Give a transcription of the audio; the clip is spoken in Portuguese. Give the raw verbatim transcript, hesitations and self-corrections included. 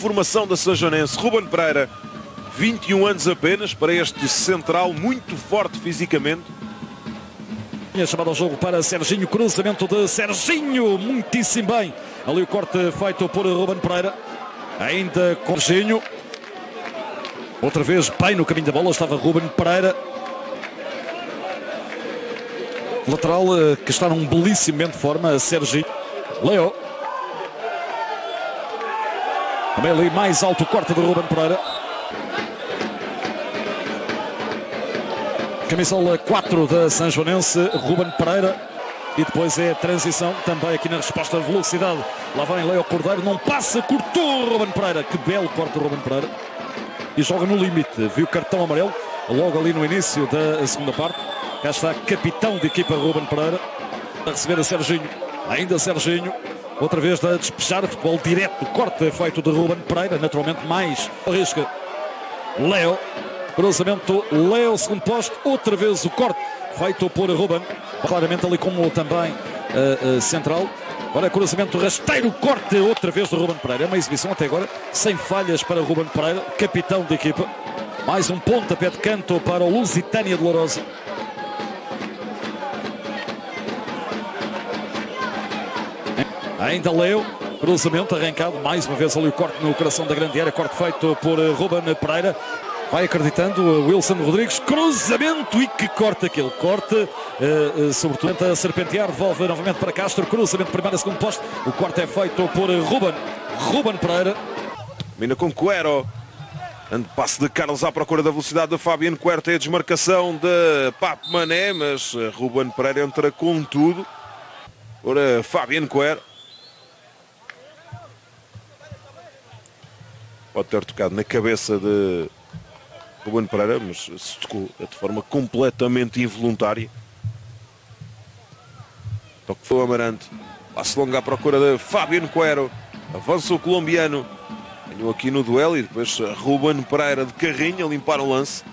formação da Sanjoanense, Ruben Pereira, vinte e um anos apenas, para este central muito forte fisicamente. Tinha chamado ao jogo para Serginho, cruzamento de Serginho, muitíssimo bem. Ali o corte feito por Ruben Pereira, ainda com Serginho. Outra vez bem no caminho da bola, estava Ruben Pereira. Lateral que está num belíssimo momento de forma, Serginho. Leo. Também ali mais alto o corte de Ruben Pereira. Camisola quatro da Sanjoanense, Ruben Pereira. E depois é a transição, também aqui na resposta de velocidade. Lá vem Leo Cordeiro, não passa, cortou Ruben Pereira. Que belo corte de Ruben Pereira. E joga no limite, viu cartão amarelo logo ali no início da segunda parte. Cá está capitão de equipa Ruben Pereira. A receber a Serginho, ainda Serginho. Outra vez a despejar, futebol direto, corte feito de Ruben Pereira, naturalmente mais arrisca Leo, cruzamento Leo, segundo posto, outra vez o corte feito por Ruben, claramente ali como também uh, uh, central. Agora cruzamento rasteiro, corte outra vez de Ruben Pereira, é uma exibição até agora sem falhas para Ruben Pereira, capitão de equipa. Mais um pontapé de canto para o Lusitânia Dolorosa. Ainda Leo, cruzamento arrancado, mais uma vez ali o corte no coração da grande área, corte feito por Ruben Pereira. Vai acreditando Wilson Rodrigues, cruzamento e que corte aquele corte, uh, uh, sobretudo a serpentear, devolve novamente para Castro, cruzamento primeiro a segundo posto, o corte é feito por Ruben, Ruben Pereira. Mina com Cuero, antepasso de Carlos à procura da velocidade de Fabián Cuero, tem a desmarcação de Papo Mané, mas Ruben Pereira entra com tudo. Ora, Fabián Cuero. Pode ter tocado na cabeça de Ruben Pereira, mas se tocou de forma completamente involuntária. Toque foi o Amarante. Passe longo à procura de Fabián Cuero. Avança o colombiano. Ganhou aqui no duelo e depois Ruben Pereira de carrinho a limpar o lance.